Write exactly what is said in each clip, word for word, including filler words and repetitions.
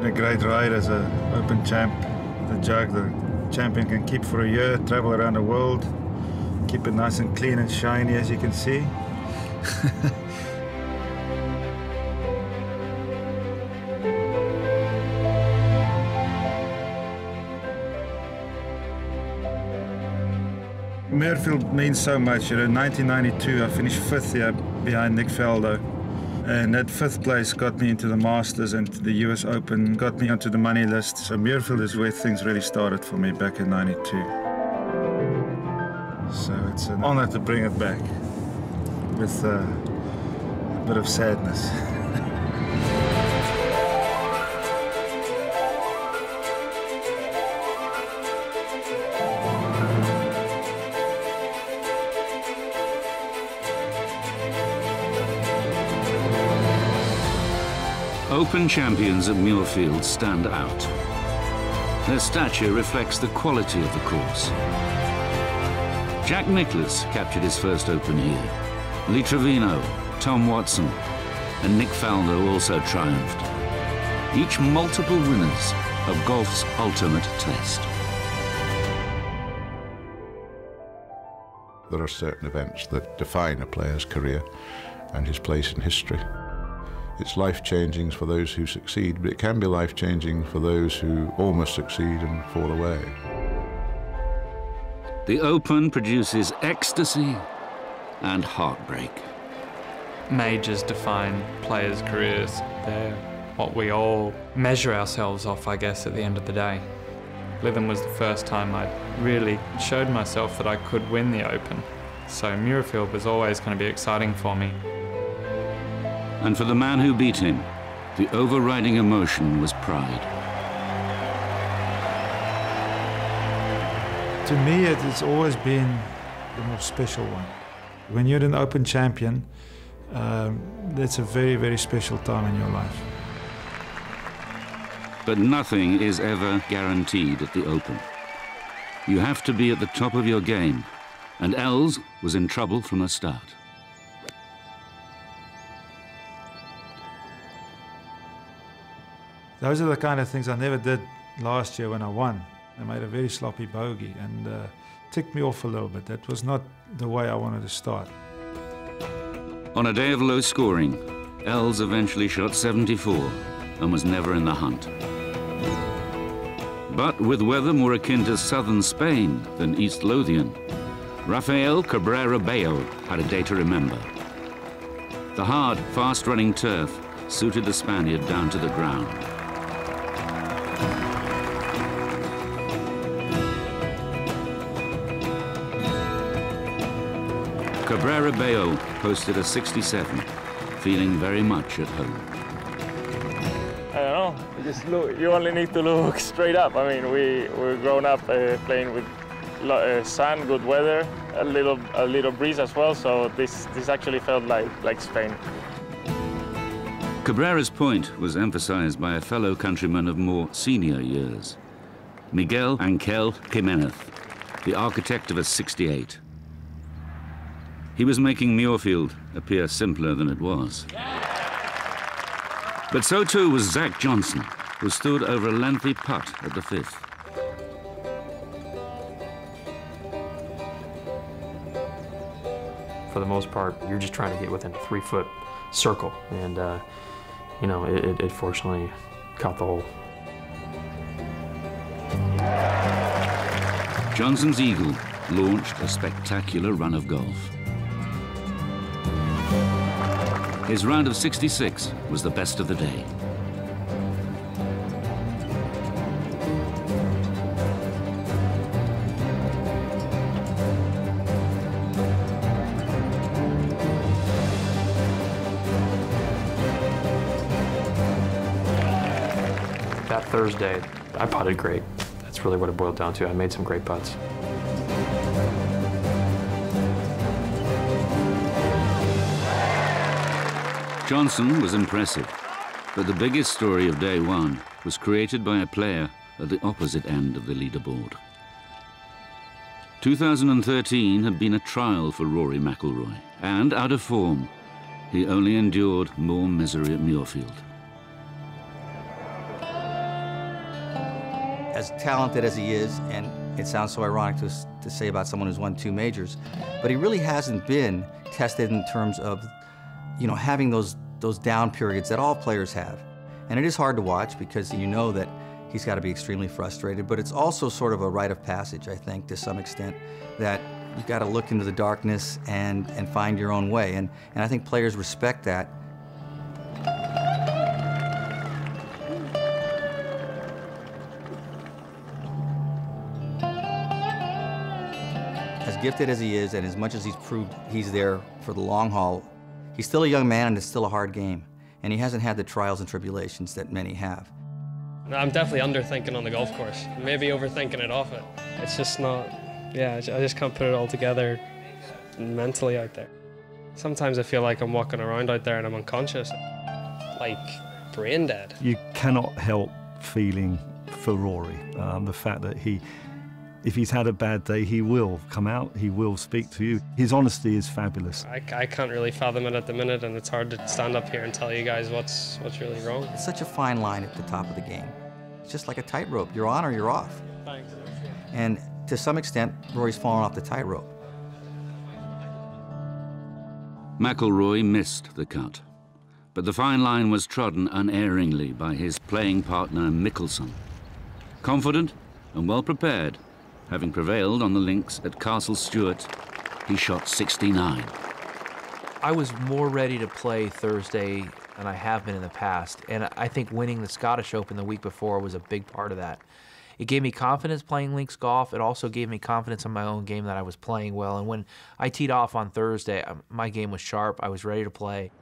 Been a great ride as an Open champ. The jug the champion can keep for a year, travel around the world, keep it nice and clean and shiny, as you can see. Muirfield means so much. You know, in nineteen ninety-two, I finished fifth here behind Nick Faldo, and that fifth place got me into the Masters and the U S Open, got me onto the money list. So Muirfield is where things really started for me back in ninety-two. So it's an honor to bring it back with uh, a bit of sadness. Open champions at Muirfield stand out. Their stature reflects the quality of the course. Jack Nicklaus captured his first Open here. Lee Trevino, Tom Watson, and Nick Faldo also triumphed. Each multiple winners of golf's ultimate test. There are certain events that define a player's career and his place in history. It's life-changing for those who succeed, but it can be life-changing for those who almost succeed and fall away. The Open produces ecstasy and heartbreak. Majors define players' careers. They're what we all measure ourselves off, I guess, at the end of the day. Lytham was the first time I really showed myself that I could win the Open. So Muirfield was always going to be exciting for me. And for the man who beat him, the overriding emotion was pride. To me, it has always been the most special one. When you're an Open champion, um, that's a very, very special time in your life. But nothing is ever guaranteed at the Open. You have to be at the top of your game, and Els was in trouble from the start. Those are the kind of things I never did last year when I won. I made a very sloppy bogey and uh, ticked me off a little bit. That was not the way I wanted to start. On a day of low scoring, Els eventually shot seventy-four and was never in the hunt. But with weather more akin to southern Spain than East Lothian, Rafael Cabrera Bello had a day to remember. The hard, fast-running turf suited the Spaniard down to the ground. Cabrera Bello posted a sixty-seven, feeling very much at home. I don't know, you just look, you only need to look straight up. I mean, we, we're grown up uh, playing with uh, sun, good weather, a little, a little breeze as well, so this, this actually felt like, like Spain. Cabrera's point was emphasized by a fellow countryman of more senior years, Miguel Angel Jimenez, the architect of a sixty-eight. He was making Muirfield appear simpler than it was. Yeah. But so too was Zach Johnson, who stood over a lengthy putt at the fifth. For the most part, you're just trying to get within a three-foot circle, and uh, you know, it, it, it fortunately caught the hole. Johnson's eagle launched a spectacular run of golf. His round of sixty-six was the best of the day. That Thursday, I putted great. That's really what it boiled down to. I made some great putts. Johnson was impressive, but the biggest story of day one was created by a player at the opposite end of the leaderboard. two thousand thirteen had been a trial for Rory McIlroy, and out of form, he only endured more misery at Muirfield. as talented as he is, and it sounds so ironic to, to say about someone who's won two majors, but he really hasn't been tested in terms of, you know, having those, those down periods that all players have. And it is hard to watch because you know that he's got to be extremely frustrated, but it's also sort of a rite of passage, I think, to some extent, that you've got to look into the darkness and, and find your own way. And, and I think players respect that. As gifted as he is, and as much as he's proved he's there for the long haul, he's still a young man and it's still a hard game. And he hasn't had the trials and tribulations that many have. I'm definitely underthinking on the golf course, maybe overthinking it off it. It's just not, yeah, I just can't put it all together mentally out there. Sometimes I feel like I'm walking around out there and I'm unconscious, like brain dead. You cannot help feeling for Rory, um, the fact that he, if he's had a bad day, he will come out, he will speak to you. His honesty is fabulous. I, I can't really fathom it at the minute, and it's hard to stand up here and tell you guys what's, what's really wrong. It's such a fine line at the top of the game. It's just like a tightrope. You're on or you're off. Thanks. And to some extent, Rory's fallen off the tightrope. McIlroy missed the cut, but the fine line was trodden unerringly by his playing partner, Mickelson. Confident and well prepared, having prevailed on the links at Castle Stewart, he shot sixty-nine. I was more ready to play Thursday than I have been in the past, and I think winning the Scottish Open the week before was a big part of that. It gave me confidence playing links golf. It also gave me confidence in my own game that I was playing well, and when I teed off on Thursday, my game was sharp. I was ready to play.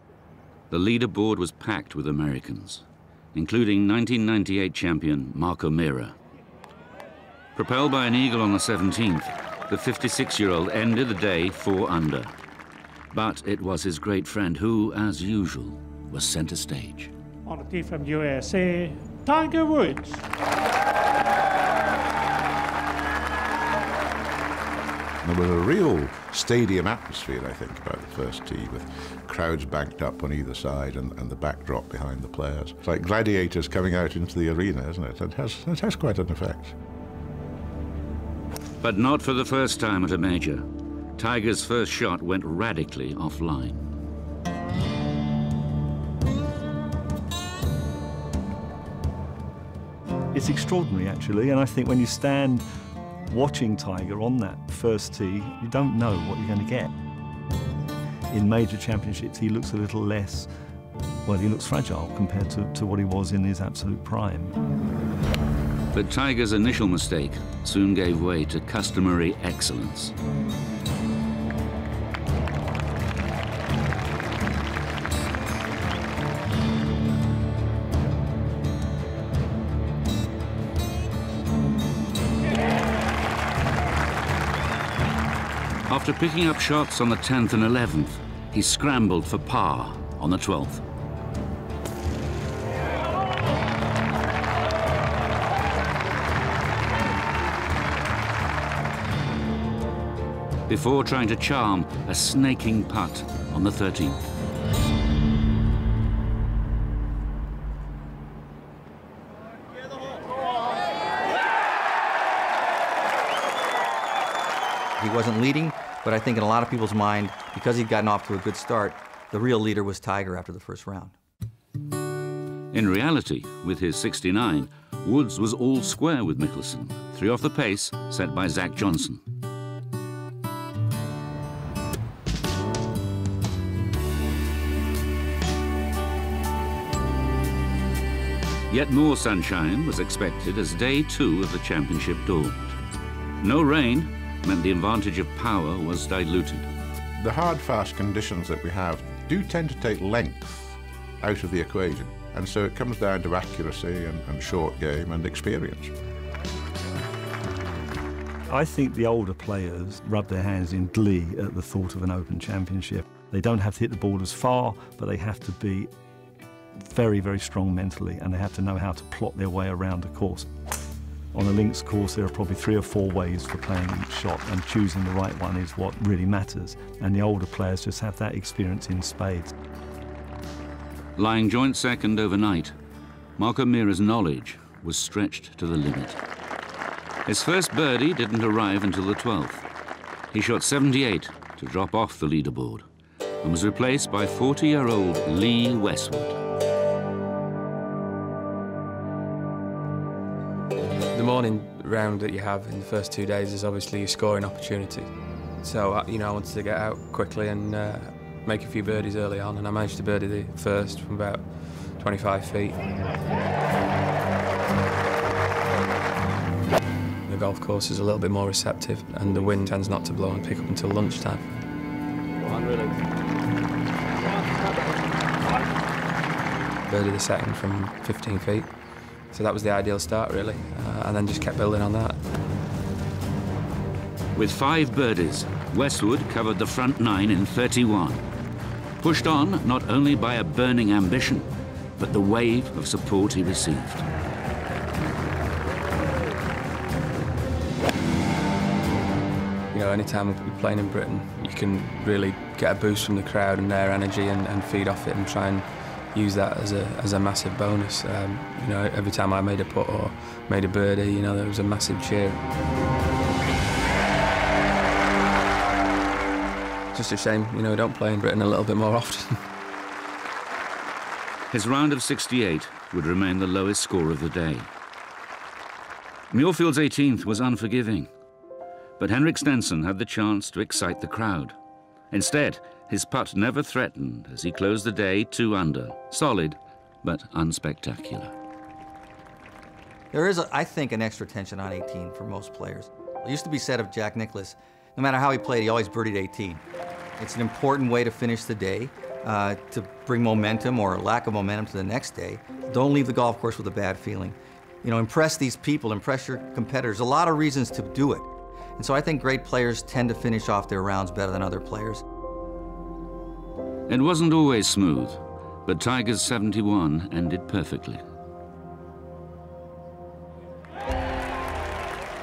The leaderboard was packed with Americans, including nineteen ninety-eight champion Mark O'Meara. Propelled by an eagle on the seventeenth, the fifty-six-year-old ended the day four under. But it was his great friend who, as usual, was centre stage. On the tee from U S A, Tiger Woods. There was a real stadium atmosphere, I think, about the first tee, with crowds banked up on either side and, and the backdrop behind the players. It's like gladiators coming out into the arena, isn't it? It has, it has quite an effect. But not for the first time at a major. Tiger's first shot went radically offline. It's extraordinary, actually, and I think when you stand watching Tiger on that first tee, you don't know what you're going to get. In major championships, he looks a little less, well, he looks fragile compared to, to what he was in his absolute prime. But Tiger's initial mistake soon gave way to customary excellence. After picking up shots on the tenth and eleventh, he scrambled for par on the twelfth. Before trying to charm a snaking putt on the thirteenth. He wasn't leading, but I think in a lot of people's mind, because he'd gotten off to a good start, the real leader was Tiger after the first round. In reality, with his sixty-nine, Woods was all square with Mickelson, three off the pace set by Zach Johnson. Yet more sunshine was expected as day two of the championship dawned. No rain meant the advantage of power was diluted. The hard, fast conditions that we have do tend to take length out of the equation, and so it comes down to accuracy and, and short game and experience. I think the older players rub their hands in glee at the thought of an Open Championship. They don't have to hit the ball as far, but they have to be very, very strong mentally, and they have to know how to plot their way around the course. On a links course, there are probably three or four ways for playing each shot, and choosing the right one is what really matters, and the older players just have that experience in spades. Lying joint second overnight, Mark O'Meara's knowledge was stretched to the limit. His first birdie didn't arrive until the twelfth. He shot seventy-eight to drop off the leaderboard and was replaced by forty-year-old Lee Westwood. The morning round that you have in the first two days is obviously your scoring opportunity. So, you know, I wanted to get out quickly and uh, make a few birdies early on, and I managed to birdie the first from about twenty-five feet. The golf course is a little bit more receptive, and the wind tends not to blow and pick up until lunchtime. Birdie the second from fifteen feet. So that was the ideal start, really, uh, and then just kept building on that. With five birdies, Westwood covered the front nine in thirty-one. Pushed on not only by a burning ambition, but the wave of support he received. You know, any time you're playing in Britain, you can really get a boost from the crowd and their energy and, and feed off it and try and use that as a, as a massive bonus. Um, you know, every time I made a putt or made a birdie, you know, there was a massive cheer. Just a shame, you know, we don't play in Britain a little bit more often. His round of sixty-eight would remain the lowest score of the day. Muirfield's eighteenth was unforgiving, but Henrik Stenson had the chance to excite the crowd. Instead, his putt never threatened as he closed the day two under, solid but unspectacular. There is, a, I think, an extra tension on eighteen for most players. It used to be said of Jack Nicklaus, no matter how he played, he always birdied eighteen. It's an important way to finish the day, uh, to bring momentum or lack of momentum to the next day. Don't leave the golf course with a bad feeling. You know, impress these people, impress your competitors. A lot of reasons to do it. And so I think great players tend to finish off their rounds better than other players. It wasn't always smooth, but Tiger's seventy-one ended perfectly.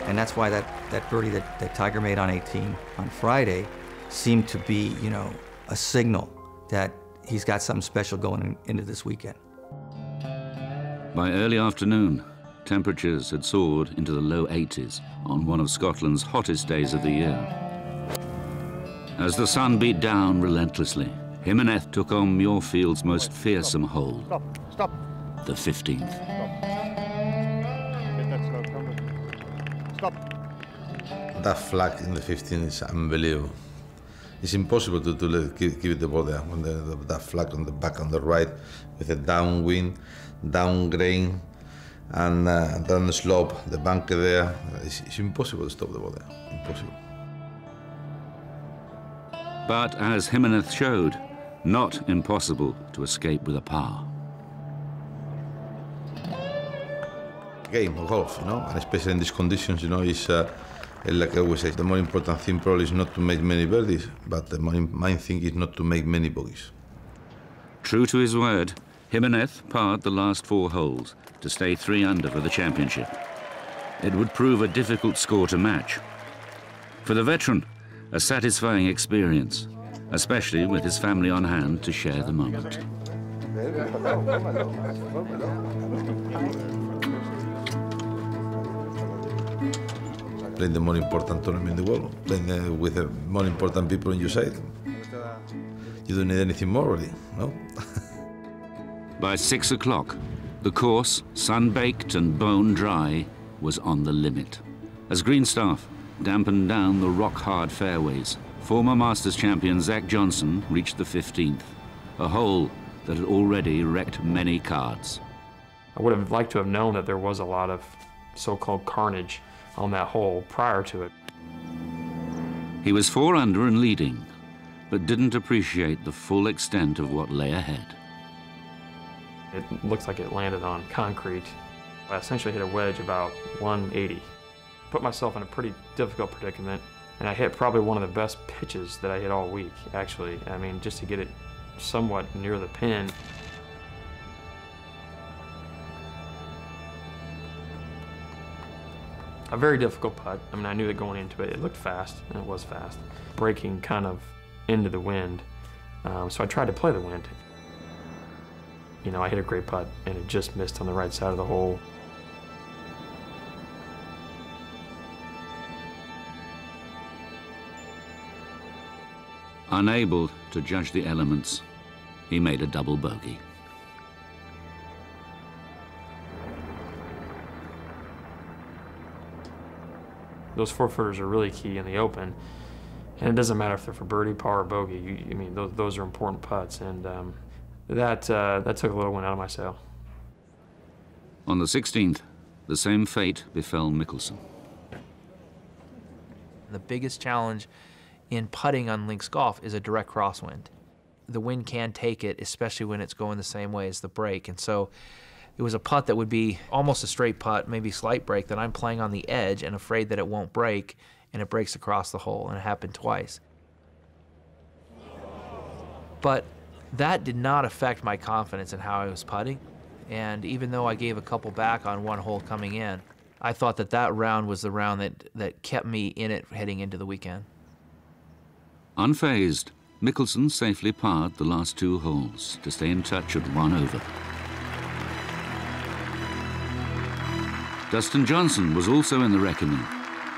And that's why that, that birdie that, that Tiger made on eighteen on Friday seemed to be, you know, a signal that he's got something special going in, into this weekend. By early afternoon, temperatures had soared into the low eighties on one of Scotland's hottest days of the year. As the sun beat down relentlessly, Jimenez took on Muirfield's most fearsome hole, stop, stop. the fifteenth. Stop. Stop. That flag in the fifteenth is unbelievable. It's impossible to, to let, give, give the ball there. When the, the, that flag on the back, on the right, with a downwind, down grain, and uh, down the slope, the bunker there. It's, it's impossible to stop the ball there, impossible. But as Jimenez showed, not impossible to escape with a par. Game of golf, you know, and especially in these conditions, you know, is uh, like I always say, the more important thing probably is not to make many birdies, but the main thing is not to make many bogeys. True to his word, Jimenez parred the last four holes to stay three under for the championship. It would prove a difficult score to match. For the veteran, a satisfying experience, especially with his family on hand to share the moment. Playing the more important tournament in the world, playing with the more important people on your side. You don't need anything more, really, no? By six o'clock, the course, sun-baked and bone-dry, was on the limit. As Greenstaff dampened down the rock-hard fairways, former Masters champion Zach Johnson reached the fifteenth, a hole that had already wrecked many cards. I would have liked to have known that there was a lot of so-called carnage on that hole prior to it. He was four under and leading, but didn't appreciate the full extent of what lay ahead. It looks like it landed on concrete. I essentially hit a wedge about one eighty. Put myself in a pretty difficult predicament, and I hit probably one of the best pitches that I hit all week, actually. I mean, just to get it somewhat near the pin. A very difficult putt. I mean, I knew that going into it, it looked fast, and it was fast. Breaking kind of into the wind, um, so I tried to play the wind. You know, I hit a great putt, and it just missed on the right side of the hole. Unable to judge the elements, he made a double bogey. Those four-footers are really key in the Open, and it doesn't matter if they're for birdie, par, or bogey. You, I mean, those, those are important putts, and um, that, uh, that took a little wind out of my sail. On the sixteenth, the same fate befell Mickelson. The biggest challenge in putting on links golf is a direct crosswind. The wind can take it, especially when it's going the same way as the break, and so it was a putt that would be almost a straight putt, maybe slight break, that I'm playing on the edge and afraid that it won't break, and it breaks across the hole, and it happened twice. But that did not affect my confidence in how I was putting, and even though I gave a couple back on one hole coming in, I thought that that round was the round that, that kept me in it heading into the weekend. Unfazed, Mickelson safely parred the last two holes to stay in touch at one over. Dustin Johnson was also in the reckoning,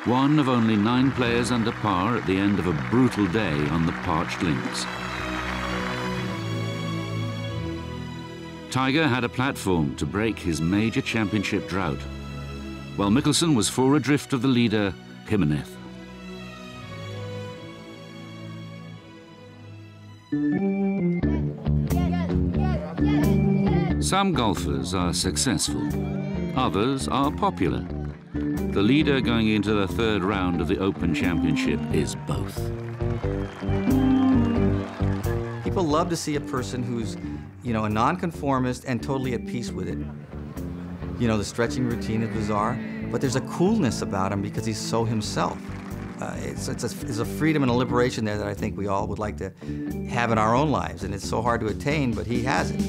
one of only nine players under par at the end of a brutal day on the parched links. Tiger had a platform to break his major championship drought, while Mickelson was four adrift of the leader, Jimenez. Some golfers are successful. Others are popular. The leader going into the third round of the Open Championship is both. People love to see a person who's, you know, a nonconformist and totally at peace with it. You know, the stretching routine is bizarre, but there's a coolness about him because he's so himself. Uh, it's, it's, a, it's a freedom and a liberation there that I think we all would like to have in our own lives, and it's so hard to attain, but he has it.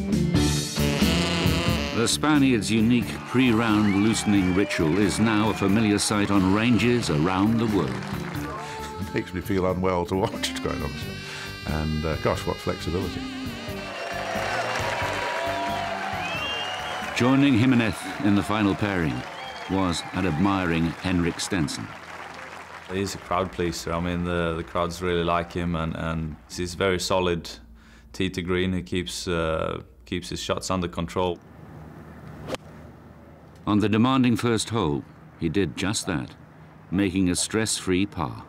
The Spaniard's unique pre-round loosening ritual is now a familiar sight on ranges around the world. It makes me feel unwell to watch it, quite honestly. And uh, gosh, what flexibility. Joining Jimenez in the final pairing was an admiring Henrik Stenson. He's a crowd pleaser. I mean, the, the crowds really like him, and, and he's very solid tee to green. He keeps, uh, keeps his shots under control. On the demanding first hole, he did just that, making a stress-free par.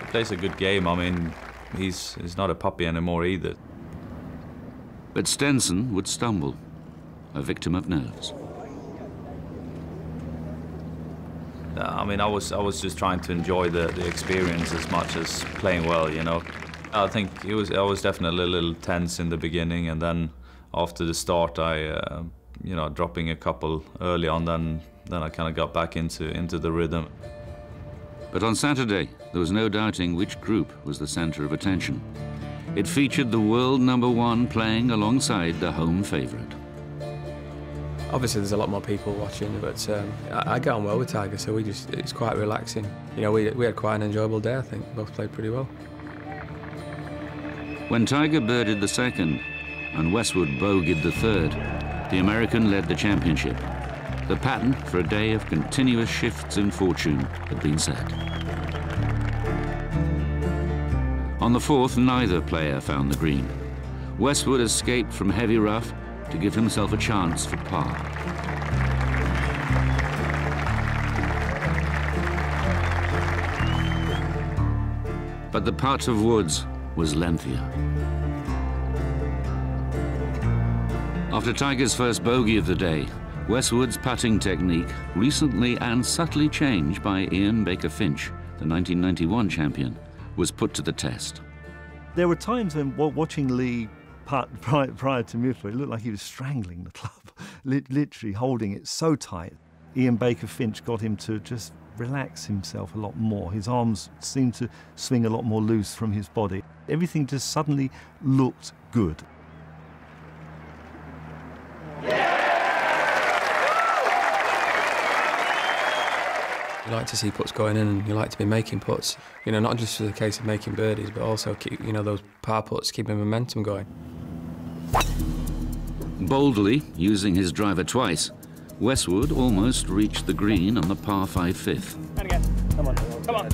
He plays a good game. I mean, he's, he's not a puppy anymore either. But Stenson would stumble, a victim of nerves. I mean, I was, I was just trying to enjoy the, the experience as much as playing well, you know. I think it was, I was definitely a little tense in the beginning, and then after the start, I, uh, you know, dropping a couple early on, then, then I kind of got back into, into the rhythm. But on Saturday, there was no doubting which group was the center of attention. It featured the world number one playing alongside the home favorite. Obviously, there's a lot more people watching, but um, I, I get on well with Tiger, so we just, it's quite relaxing. You know, we, we had quite an enjoyable day, I think. Both played pretty well. When Tiger birdied the second and Westwood bogeyed the third, the American led the championship. The pattern for a day of continuous shifts in fortune had been set. On the fourth, neither player found the green. Westwood escaped from heavy rough to give himself a chance for par. But the putt of Woods was lengthier. After Tiger's first bogey of the day, Westwood's putting technique recently and subtly changed by Ian Baker Finch, the nineteen ninety-one champion, was put to the test. There were times when, while watching Lee putt prior, prior to Muirfield, it looked like he was strangling the club, literally holding it so tight. Ian Baker Finch got him to just relax himself a lot more. His arms seemed to swing a lot more loose from his body. Everything just suddenly looked good. Yeah! You like to see putts going in, and you like to be making putts. You know, not just for the case of making birdies, but also keep, you know, those par putts, keeping momentum going. Boldly using his driver twice, Westwood almost reached the green on the par five fifth. again. Come on. Come on.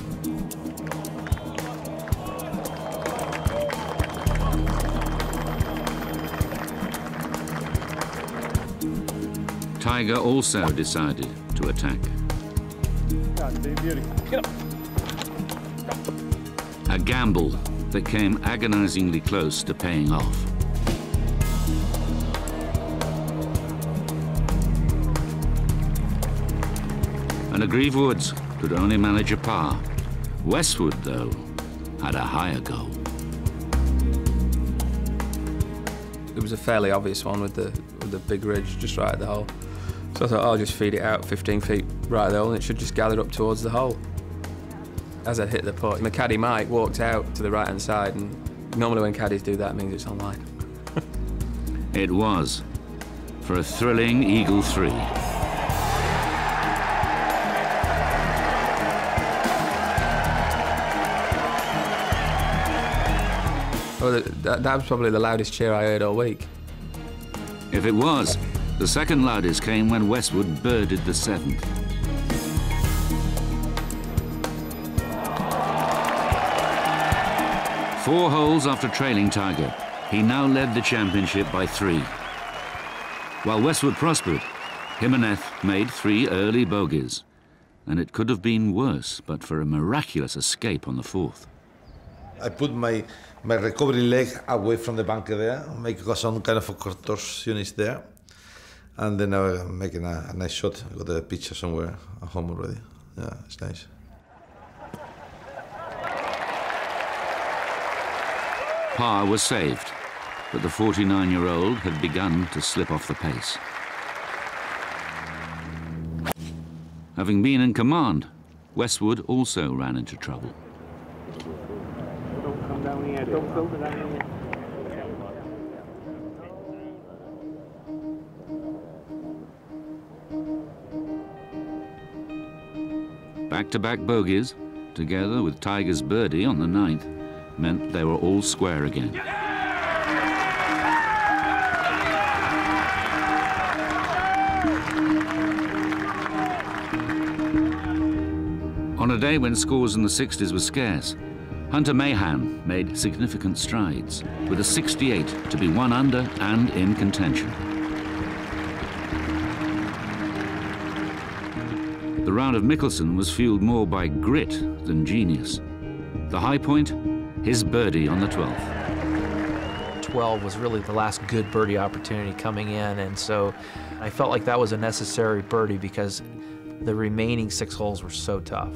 Tiger also decided to attack. A gamble that came agonizingly close to paying off. An aggrieved Woods could only manage a par. Westwood, though, had a higher goal. It was a fairly obvious one with the, with the big ridge just right at the hole. So I thought, oh, I'll just feed it out fifteen feet right at the hole and it should just gather up towards the hole. As I hit the putt, my caddy Mike walked out to the right-hand side, and normally when caddies do that, it means it's online. It was for a thrilling eagle three. Well, that, that was probably the loudest cheer I heard all week. If it was, the second loudest came when Westwood birded the seventh. Four holes after trailing Tiger, he now led the championship by three. While Westwood prospered, Jimenez made three early bogeys, and it could have been worse but for a miraculous escape on the fourth. I put my, my recovery leg away from the bunker there, making some kind of a contortion there, and then I'm making a, a nice shot. I got a picture somewhere at home already. Yeah, it's nice. Par was saved, but the forty-nine-year-old had begun to slip off the pace. Having been in command, Westwood also ran into trouble. Don't come down here. Don't go down here. Back-to-back bogeys, together with Tiger's birdie on the ninth, meant they were all square again. On a day when scores in the sixties were scarce, Hunter Mahan made significant strides, with a sixty-eight to be one under and in contention. The round of Mickelson was fueled more by grit than genius. The high point? His birdie on the twelfth. twelve was really the last good birdie opportunity coming in, and so I felt like that was a necessary birdie because the remaining six holes were so tough.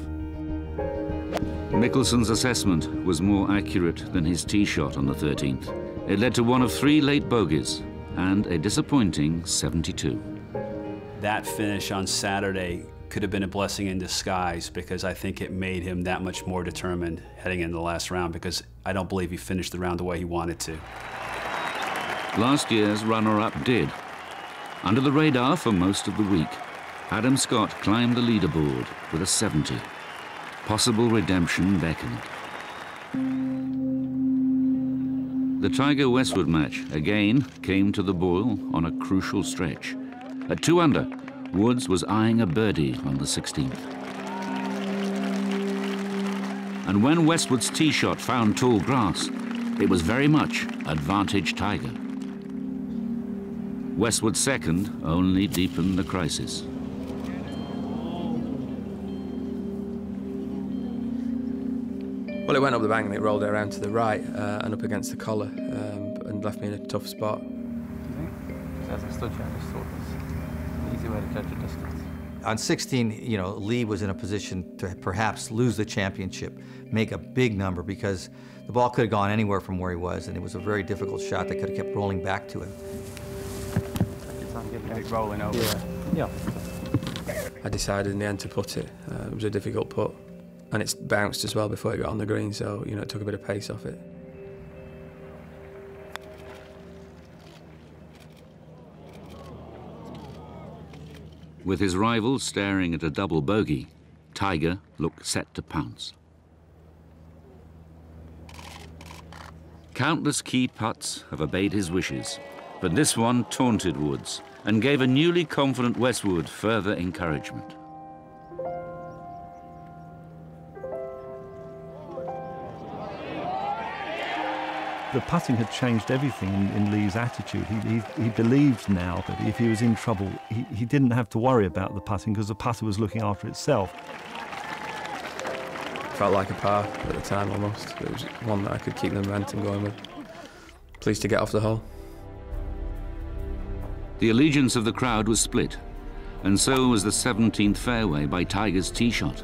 Mickelson's assessment was more accurate than his tee shot on the thirteenth. It led to one of three late bogeys and a disappointing seventy-two. That finish on Saturday could have been a blessing in disguise because I think it made him that much more determined heading into the last round because I don't believe he finished the round the way he wanted to. Last year's runner-up did. Under the radar for most of the week, Adam Scott climbed the leaderboard with a seventy. Possible redemption beckoned. The Tiger-Westwood match again came to the boil on a crucial stretch. At two under, Woods was eyeing a birdie on the sixteenth. And when Westwood's tee shot found tall grass, it was very much advantage Tiger. Westwood's second only deepened the crisis. Well, it went up the bank and it rolled around to the right uh, and up against the collar um, and left me in a tough spot. As I stood here, I just thought easy way to catch a distance. On sixteen, you know, Lee was in a position to perhaps lose the championship, make a big number, because the ball could have gone anywhere from where he was, and it was a very difficult shot that could have kept rolling back to him. It's not getting big rolling over. Yeah. yeah. I decided in the end to putt it. Uh, it was a difficult putt, and it's bounced as well before it got on the green, so, you know, it took a bit of pace off it. With his rival staring at a double bogey, Tiger looked set to pounce. Countless key putts have obeyed his wishes, but this one taunted Woods and gave a newly confident Westwood further encouragement. The putting had changed everything in, in Lee's attitude. He, he, he believed now that if he was in trouble, he, he didn't have to worry about the putting because the putter was looking after itself. Felt like a par at the time almost. It was one that I could keep the momentum going with. Pleased to get off the hole. The allegiance of the crowd was split, and so was the seventeenth fairway by Tiger's tee shot.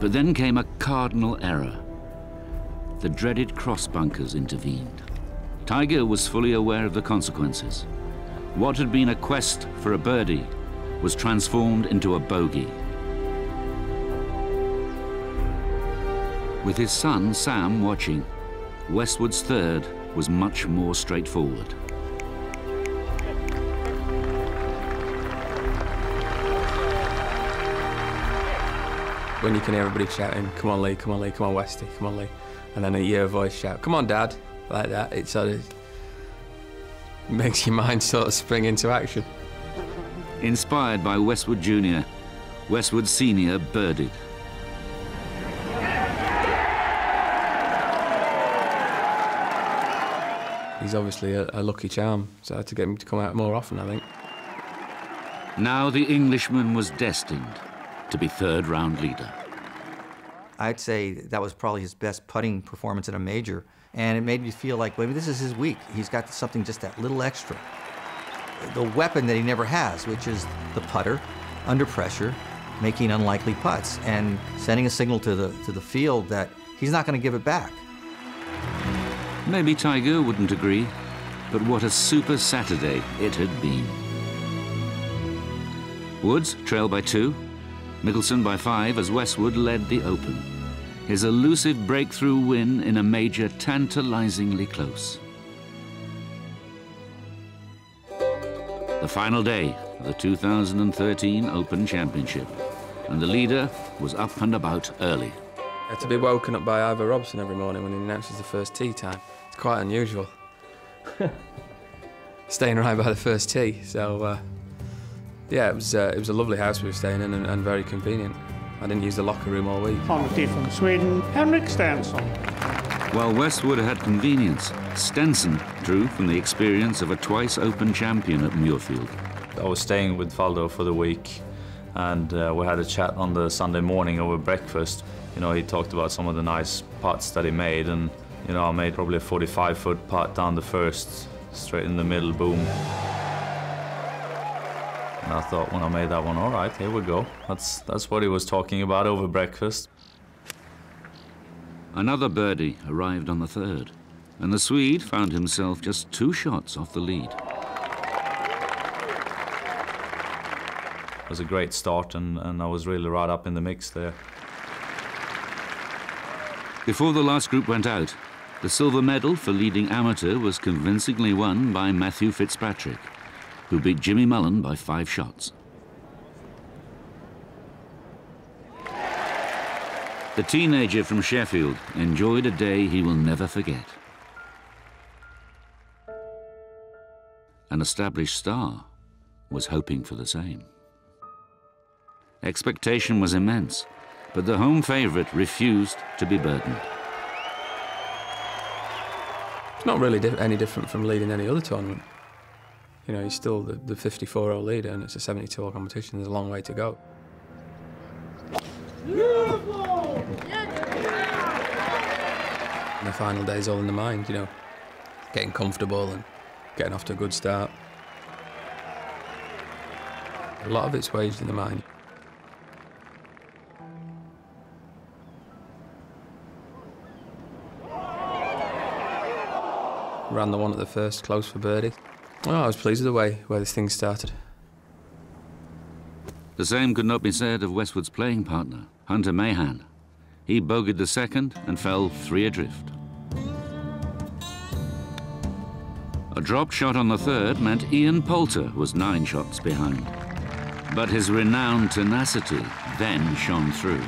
But then came a cardinal error. The dreaded cross bunkers intervened. Tiger was fully aware of the consequences. What had been a quest for a birdie was transformed into a bogey. With his son, Sam, watching, Westwood's third was much more straightforward. When you can hear everybody shouting, "Come on, Lee, come on, Lee, come on, Westy, come on, Lee," and then a your voice shout, "Come on, Dad," like that, it sort of makes your mind sort of spring into action. Inspired by Westwood Junior, Westwood Senior birdied. He's obviously a, a lucky charm, so I had to get him to come out more often, I think. Now the Englishman was destined to be third round leader. I'd say that was probably his best putting performance in a major, and it made me feel like, well, this is his week. He's got something just that little extra. The weapon that he never has, which is the putter, under pressure, making unlikely putts, and sending a signal to the, to the field that he's not going to give it back. Maybe Tiger wouldn't agree, but what a super Saturday it had been. Woods trailed by two, Mickelson by five as Westwood led the Open. His elusive breakthrough win in a major tantalizingly close. The final day of the two thousand thirteen Open Championship, and the leader was up and about early. I had to be woken up by Ivor Robson every morning when he announces the first tee time. It's quite unusual. Staying right by the first tee, so uh, yeah, it was, uh, it was a lovely house we were staying in, and, and very convenient. I didn't use the locker room all week. On the tee from Sweden, Henrik Stenson. While Westwood had convenience, Stenson drew from the experience of a twice Open champion at Muirfield. I was staying with Faldo for the week, and uh, we had a chat on the Sunday morning over breakfast. You know, he talked about some of the nice putts that he made, and, you know, I made probably a forty-five foot putt down the first, straight in the middle, boom. And I thought when I made that one, all right, here we go. That's, that's what he was talking about over breakfast. Another birdie arrived on the third, and the Swede found himself just two shots off the lead. It was a great start, and, and I was really right up in the mix there. Before the last group went out, the silver medal for leading amateur was convincingly won by Matthew Fitzpatrick, who beat Jimmy Mullen by five shots. The teenager from Sheffield enjoyed a day he will never forget. An established star was hoping for the same. Expectation was immense, but the home favourite refused to be burdened. It's not really diff- any different from leading any other tournament. You know, he's still the, the fifty-four hole leader, and it's a seventy-two hole competition. There's a long way to go. Beautiful! And the final day's all in the mind, you know, getting comfortable and getting off to a good start. A lot of it's waged in the mind. Ran the one at the first, close for birdie. Well, I was pleased with the way where this thing started. The same could not be said of Westwood's playing partner, Hunter Mahan. He bogeyed the second and fell three adrift. A dropped shot on the third meant Ian Poulter was nine shots behind. But his renowned tenacity then shone through.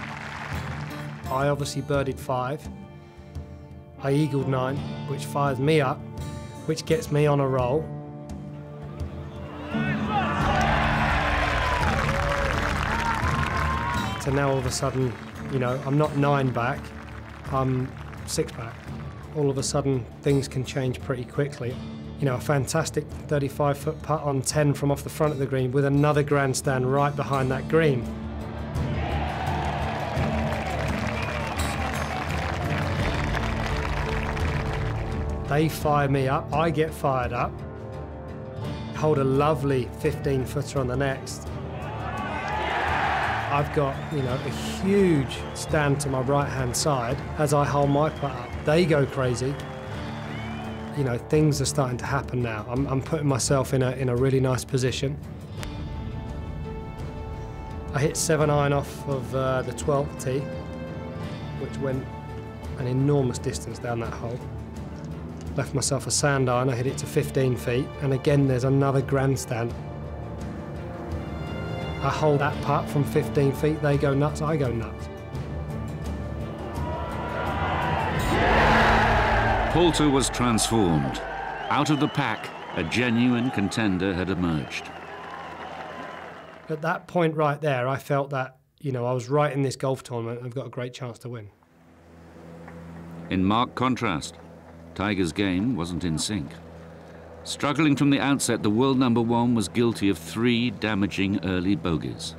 I obviously birdied five. I eagled nine, which fires me up, which gets me on a roll. So now all of a sudden, you know, I'm not nine back, I'm six back. all of a sudden things can change pretty quickly. You know, a fantastic thirty-five foot putt on ten from off the front of the green with another grandstand right behind that green. They fire me up, I get fired up, hold a lovely fifteen footer on the next. I've got, you know, a huge stand to my right-hand side as I hold my putt up. They go crazy. You know, things are starting to happen now. I'm, I'm putting myself in a, in a really nice position. I hit seven iron off of uh, the twelfth tee, which went an enormous distance down that hole. Left myself a sand iron, I hit it to fifteen feet, and again there's another grandstand. I hold that putt from fifteen feet, they go nuts, I go nuts. Poulter was transformed. Out of the pack, a genuine contender had emerged. At that point right there, I felt that, you know, I was right in this golf tournament and I've got a great chance to win. In marked contrast, Tiger's game wasn't in sync. Struggling from the outset, the world number one was guilty of three damaging early bogeys.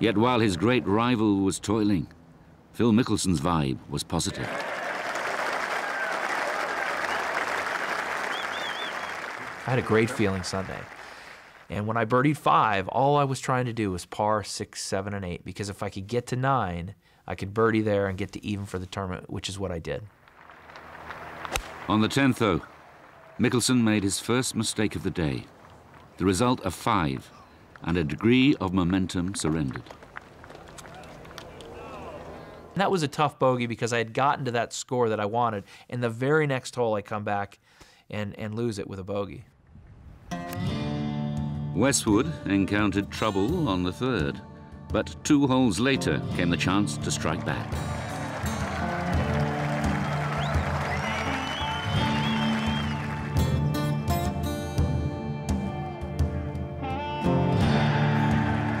Yet while his great rival was toiling, Phil Mickelson's vibe was positive. I had a great feeling Sunday. And when I birdied five, all I was trying to do was par six, seven, and eight, because if I could get to nine, I could birdie there and get to even for the tournament, which is what I did. On the tenth, though, Mickelson made his first mistake of the day. The result a five, and a degree of momentum surrendered. That was a tough bogey because I had gotten to that score that I wanted, and the very next hole I come back and, and lose it with a bogey. Westwood encountered trouble on the third. But two holes later came the chance to strike back.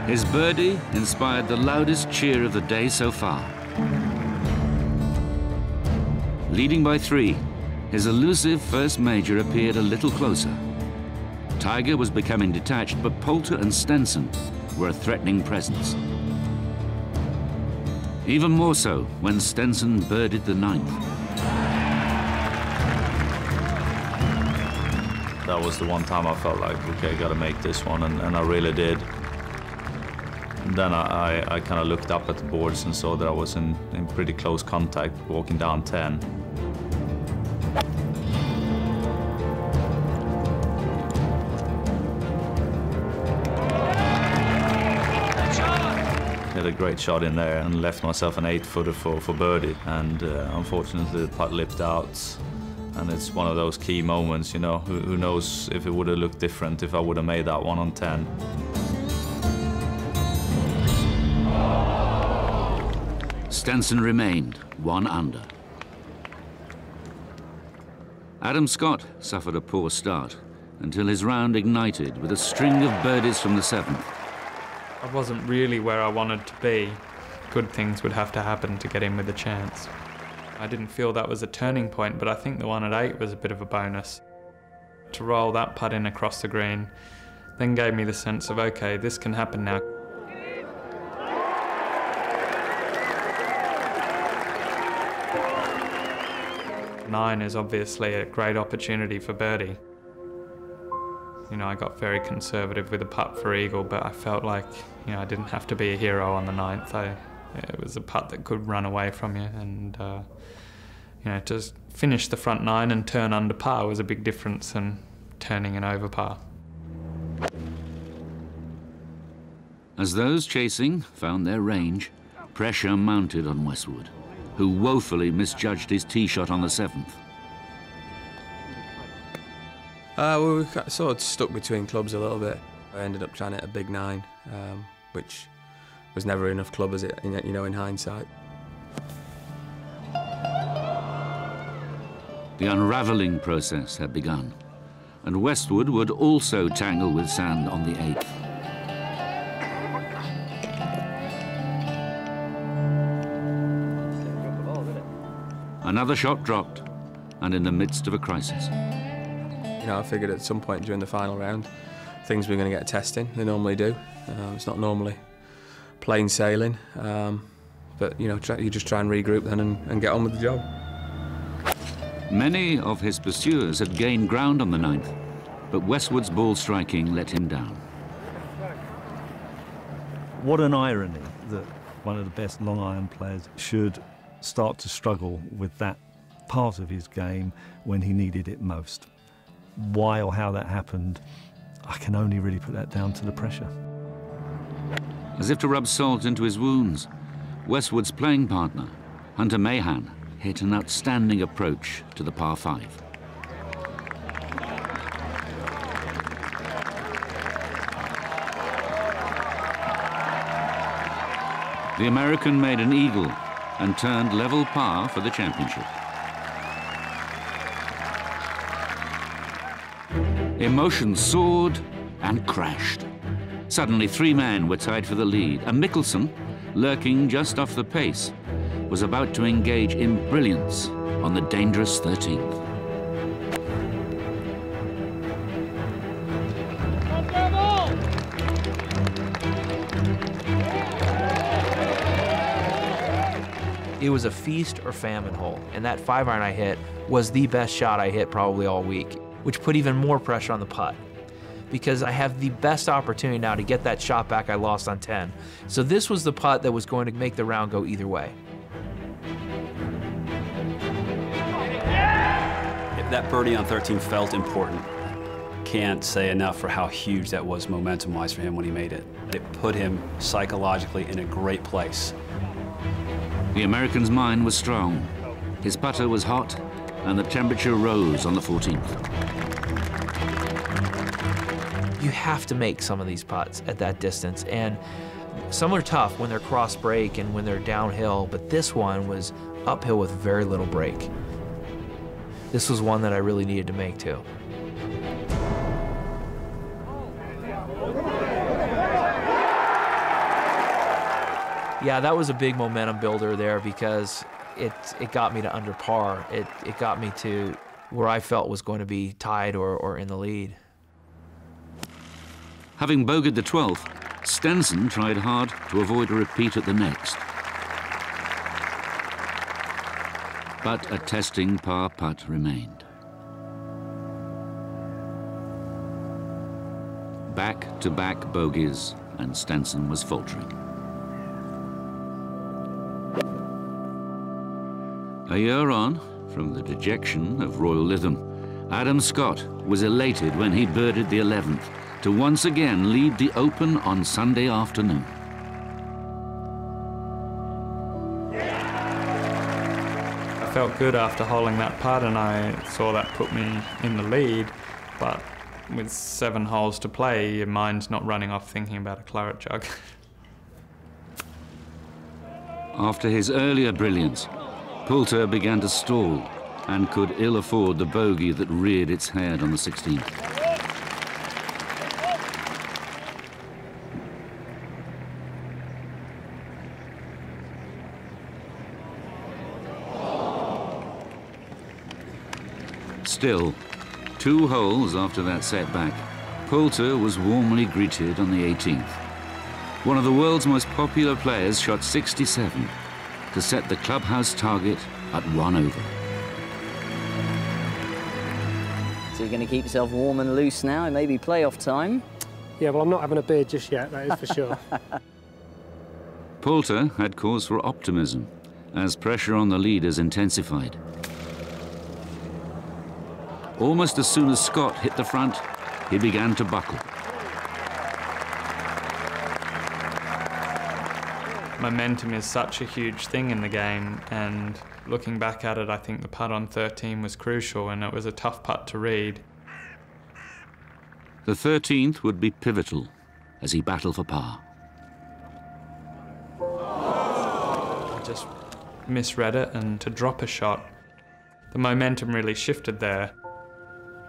His birdie inspired the loudest cheer of the day so far. Leading by three, his elusive first major appeared a little closer. Tiger was becoming detached, but Poulter and Stenson were a threatening presence. Even more so when Stenson birdied the ninth. That was the one time I felt like, okay, I gotta make this one, and, and I really did. And then I, I, I kind of looked up at the boards and saw that I was in, in pretty close contact, walking down ten. A great shot in there and left myself an eight-footer for, for birdie, and uh, unfortunately the putt lipped out, and it's one of those key moments, you know, who, who knows if it would have looked different if I would have made that one on ten. Stenson remained one under. Adam Scott suffered a poor start until his round ignited with a string of birdies from the seventh. I wasn't really where I wanted to be. Good things would have to happen to get in with a chance. I didn't feel that was a turning point, but I think the one at eight was a bit of a bonus. To roll that putt in across the green then gave me the sense of, okay, this can happen now. Nine is obviously a great opportunity for birdie. You know, I got very conservative with a putt for eagle, but I felt like, you know, I didn't have to be a hero on the ninth. I, it was a putt that could run away from you, and, uh, you know, to finish the front nine and turn under par was a big difference than turning an over par. As those chasing found their range, pressure mounted on Westwood, who woefully misjudged his tee shot on the seventh. Uh, well, we got sort of stuck between clubs a little bit. I ended up trying to hit a big nine, um, which was never enough club, as it, you know, in hindsight. The unravelling process had begun, and Westwood would also tangle with sand on the eighth. Another shot dropped, and in the midst of a crisis. You know, I figured at some point during the final round, things were going to get testing. They normally do. Uh, it's not normally plain sailing. Um, but, you know, try, you just try and regroup then and, and get on with the job. Many of his pursuers had gained ground on the ninth, but Westwood's ball striking let him down. What an irony that one of the best long iron players should start to struggle with that part of his game when he needed it most. Why or how that happened, I can only really put that down to the pressure. As if to rub salt into his wounds, Westwood's playing partner, Hunter Mahan, hit an outstanding approach to the par five. The American made an eagle and turned level par for the championship. Emotion soared and crashed. Suddenly, three men were tied for the lead, and Mickelson, lurking just off the pace, was about to engage in brilliance on the dangerous thirteenth. It was a feast or famine hole, and that five iron I hit was the best shot I hit probably all week, which put even more pressure on the putt, because I have the best opportunity now to get that shot back I lost on ten. So this was the putt that was going to make the round go either way. If that birdie on thirteen felt important. Can't say enough for how huge that was momentum-wise for him when he made it. It put him psychologically in a great place. The American's mind was strong. His putter was hot, and the temperature rose on the fourteenth. You have to make some of these putts at that distance, and some are tough when they're cross break and when they're downhill, but this one was uphill with very little break. This was one that I really needed to make too. Yeah, that was a big momentum builder there, because It, it got me to under par. It, it got me to where I felt was going to be tied or, or in the lead. Having bogeyed the twelfth, Stenson tried hard to avoid a repeat at the next. But a testing par putt remained. Back-to-back bogeys, and Stenson was faltering. A year on, from the dejection of Royal Lytham, Adam Scott was elated when he birdied the eleventh to once again lead the Open on Sunday afternoon. I felt good after holding that putt, and I saw that put me in the lead, but with seven holes to play, your mind's not running off thinking about a claret jug. After his earlier brilliance, Poulter began to stall and could ill afford the bogey that reared its head on the sixteenth. Still, two holes after that setback, Poulter was warmly greeted on the eighteenth. One of the world's most popular players shot sixty-seven. To set the clubhouse target at one over. So you're going to keep yourself warm and loose now, and maybe playoff time? Yeah, well, I'm not having a beer just yet, that is for sure. Poulter had cause for optimism as pressure on the leaders intensified. Almost as soon as Scott hit the front, he began to buckle. Momentum is such a huge thing in the game, and looking back at it, I think the putt on thirteen was crucial, and it was a tough putt to read. The thirteenth would be pivotal as he battled for par. I just misread it, and to drop a shot, the momentum really shifted there.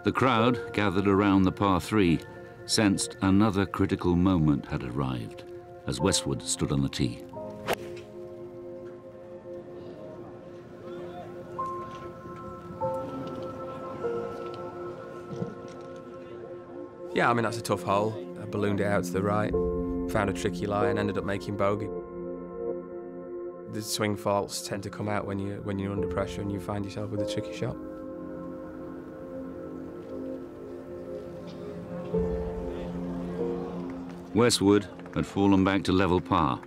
The crowd, gathered around the par three, sensed another critical moment had arrived as Westwood stood on the tee. Yeah, I mean, that's a tough hole. I ballooned it out to the right, found a tricky lie and ended up making bogey. The swing faults tend to come out when, you, when you're under pressure and you find yourself with a tricky shot. Westwood had fallen back to level par,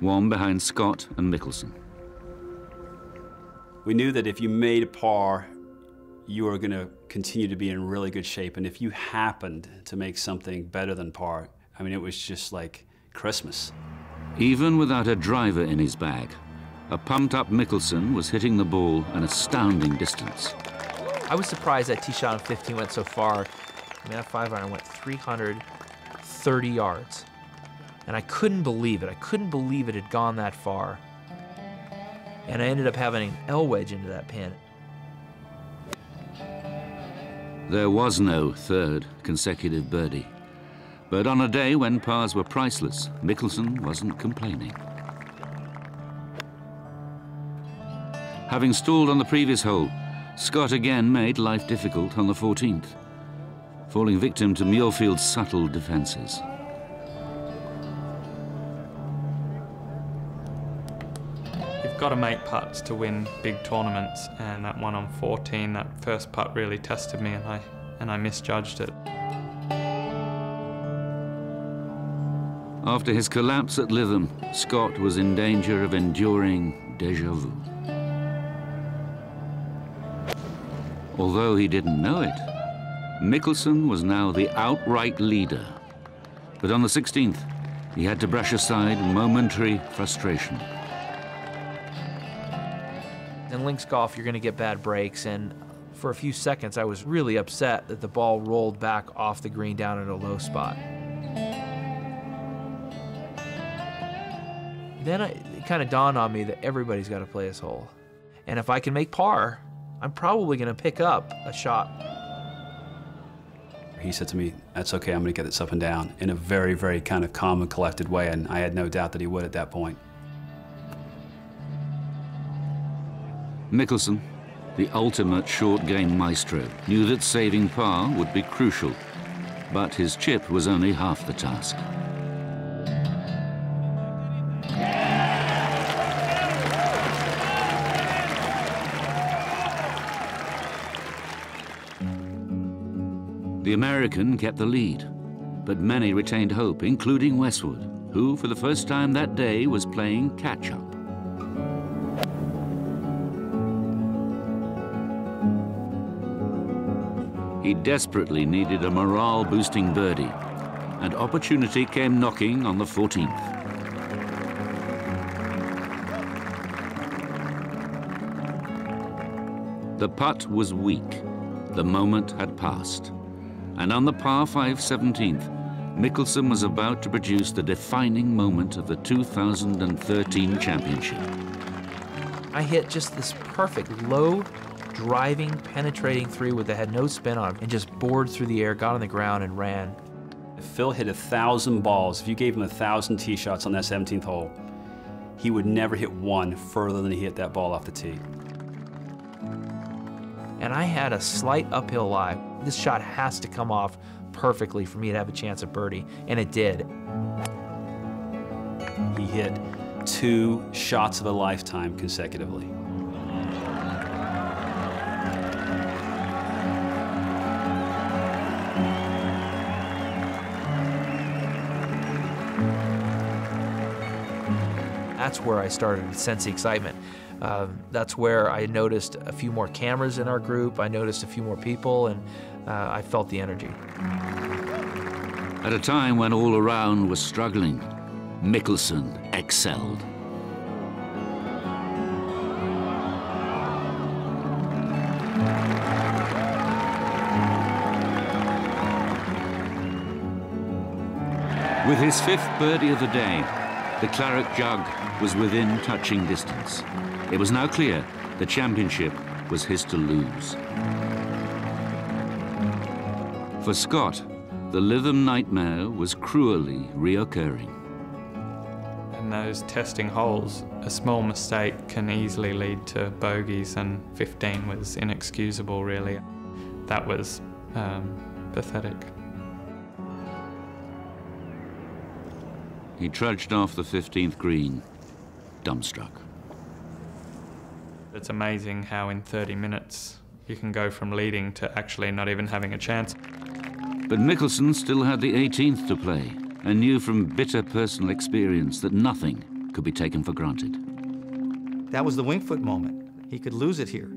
one behind Scott and Mickelson. We knew that if you made a par, you were going to continue to be in really good shape. And if you happened to make something better than par, I mean, it was just like Christmas. Even without a driver in his bag, a pumped-up Mickelson was hitting the ball an astounding distance. I was surprised that tee shot on fifteen went so far. I mean, that five iron went three hundred thirty yards. And I couldn't believe it. I couldn't believe it had gone that far. And I ended up having an L wedge into that pin. There was no third consecutive birdie. But on a day when pars were priceless, Mickelson wasn't complaining. Having stalled on the previous hole, Scott again made life difficult on the fourteenth, falling victim to Muirfield's subtle defences. You've got to make putts to win big tournaments, and that one on fourteen, that first putt really tested me, and I, and I misjudged it. After his collapse at Lytham, Scott was in danger of enduring déjà vu. Although he didn't know it, Mickelson was now the outright leader. But on the sixteenth, he had to brush aside momentary frustration. In links golf, you're going to get bad breaks, and for a few seconds, I was really upset that the ball rolled back off the green down at a low spot. Then it kind of dawned on me that everybody's got to play this hole. And if I can make par, I'm probably going to pick up a shot. He said to me, "That's okay, I'm going to get this up and down," in a very, very kind of calm and collected way, and I had no doubt that he would at that point. Mickelson, the ultimate short game maestro, knew that saving par would be crucial, but his chip was only half the task. The American kept the lead, but many retained hope, including Westwood, who for the first time that day was playing catch-up. He desperately needed a morale-boosting birdie, and opportunity came knocking on the fourteenth. The putt was weak. The moment had passed. And on the par five seventeenth, Mickelson was about to produce the defining moment of the two thousand thirteen championship. I hit just this perfect low, driving, penetrating three with that had no spin on it, and just bored through the air, got on the ground and ran. If Phil hit a thousand balls, if you gave him a thousand tee shots on that seventeenth hole, he would never hit one further than he hit that ball off the tee. And I had a slight uphill lie. This shot has to come off perfectly for me to have a chance at birdie, and it did. He hit two shots of a lifetime consecutively. That's where I started to sense the excitement. Um, that's where I noticed a few more cameras in our group. I noticed a few more people, and uh, I felt the energy. At a time when all around was struggling, Mickelson excelled. With his fifth birdie of the day, the Claret Jug was within touching distance. It was now clear the championship was his to lose. For Scott, the Lytham nightmare was cruelly reoccurring. In those testing holes, a small mistake can easily lead to bogeys, and fifteen was inexcusable, really. That was um, pathetic. He trudged off the fifteenth green, dumbstruck. It's amazing how in thirty minutes you can go from leading to actually not even having a chance. But Mickelson still had the eighteenth to play and knew from bitter personal experience that nothing could be taken for granted. That was the Wingfoot moment. He could lose it here.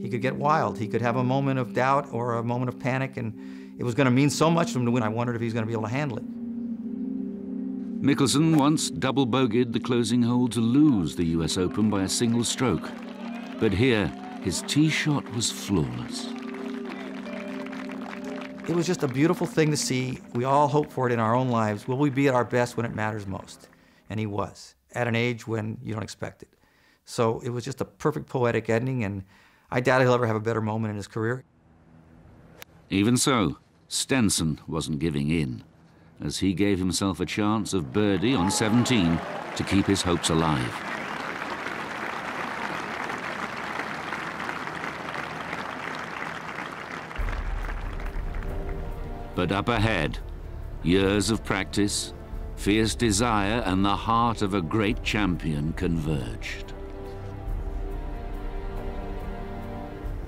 He could get wild. He could have a moment of doubt or a moment of panic, and it was going to mean so much to him to win. I wondered if he was going to be able to handle it. Mickelson once double bogeyed the closing hole to lose the U S Open by a single stroke. But here, his tee shot was flawless. It was just a beautiful thing to see. We all hope for it in our own lives. Will we be at our best when it matters most? And he was, at an age when you don't expect it. So it was just a perfect poetic ending, and I doubt he'll ever have a better moment in his career. Even so, Stenson wasn't giving in, as he gave himself a chance of birdie on seventeen to keep his hopes alive. But up ahead, years of practice, fierce desire, and the heart of a great champion converged.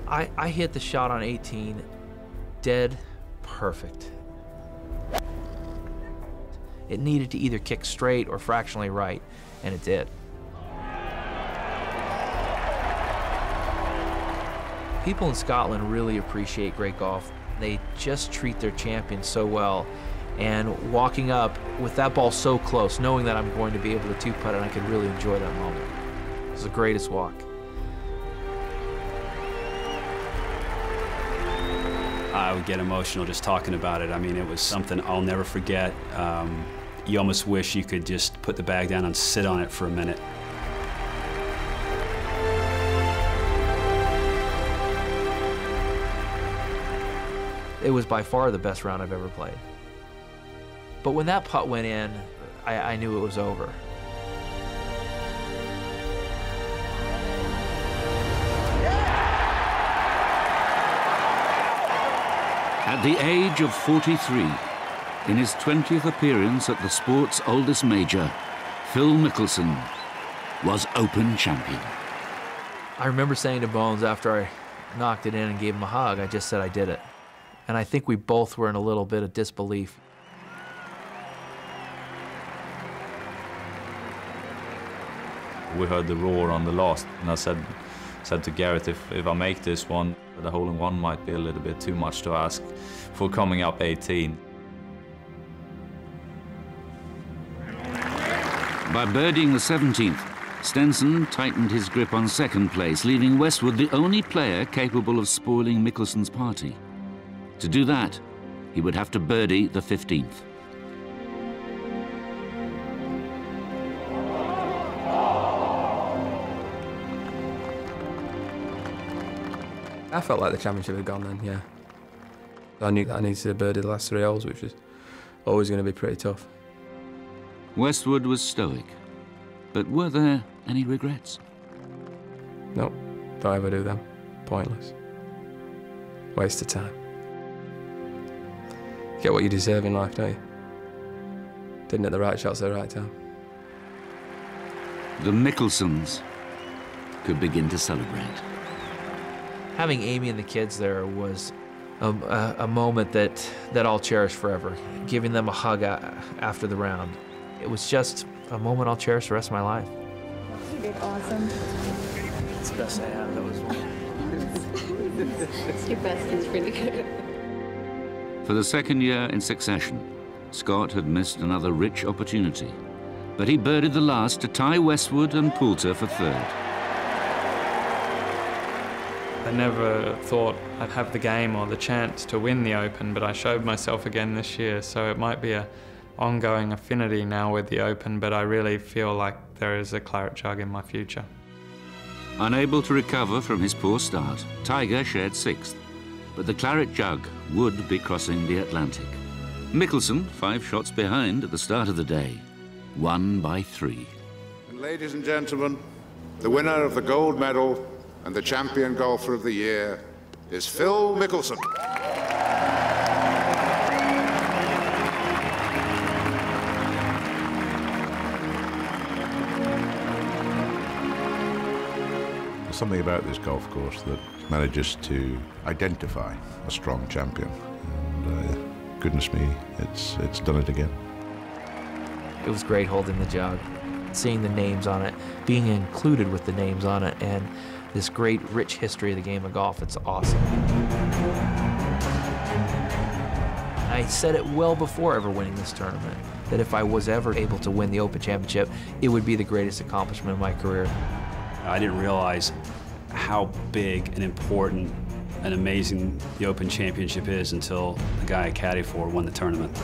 I, I hit the shot on eighteen, dead perfect. It needed to either kick straight or fractionally right, and it did. People in Scotland really appreciate great golf. They just treat their champions so well. And walking up with that ball so close, knowing that I'm going to be able to two-putt, and I could really enjoy that moment. It was the greatest walk. I would get emotional just talking about it. I mean, it was something I'll never forget. Um, you almost wish you could just put the bag down and sit on it for a minute. It was by far the best round I've ever played. But when that putt went in, I, I knew it was over. At the age of forty-three, in his twentieth appearance at the sport's oldest major, Phil Mickelson was Open champion. I remember saying to Bones after I knocked it in and gave him a hug, I just said I did it. And I think we both were in a little bit of disbelief. We heard the roar on the last, and I said, said to Garrett, if, if I make this one, the hole-in-one might be a little bit too much to ask for coming up eighteen. By birdieing the seventeenth, Stenson tightened his grip on second place, leaving Westwood the only player capable of spoiling Mickelson's party. To do that, he would have to birdie the fifteenth. I felt like the championship had gone then, yeah. I knew that I needed to birdie the last three holes, which was always going to be pretty tough. Westwood was stoic, but were there any regrets? No, nope. Don't ever do them. Pointless. Waste of time. You get what you deserve in life, don't you? Didn't hit the right shots at the right time. The Mickelsons could begin to celebrate. Having Amy and the kids there was a, a, a moment that, that I'll cherish forever. Giving them a hug a, after the round. It was just a moment I'll cherish the rest of my life. You did awesome. It's the best I have, that was one. It's your best, it's really good. For the second year in succession, Scott had missed another rich opportunity. But he birdied the last to tie Westwood and Poulter for third. I never thought I'd have the game or the chance to win the Open, but I showed myself again this year, so it might be an ongoing affinity now with the Open, but I really feel like there is a Claret Jug in my future. Unable to recover from his poor start, Tiger shared sixth, but the Claret Jug would be crossing the Atlantic. Mickelson, five shots behind at the start of the day, won by three. And ladies and gentlemen, the winner of the gold medal and the champion golfer of the year is Phil Mickelson. There's something about this golf course that manages to identify a strong champion. And, uh, goodness me, it's, it's done it again. It was great holding the jug, seeing the names on it, being included with the names on it, and this great, rich history of the game of golf. It's awesome. I said it well before ever winning this tournament, that if I was ever able to win the Open Championship, it would be the greatest accomplishment of my career. I didn't realize how big and important and amazing the Open Championship is until the guy I caddied for won the tournament.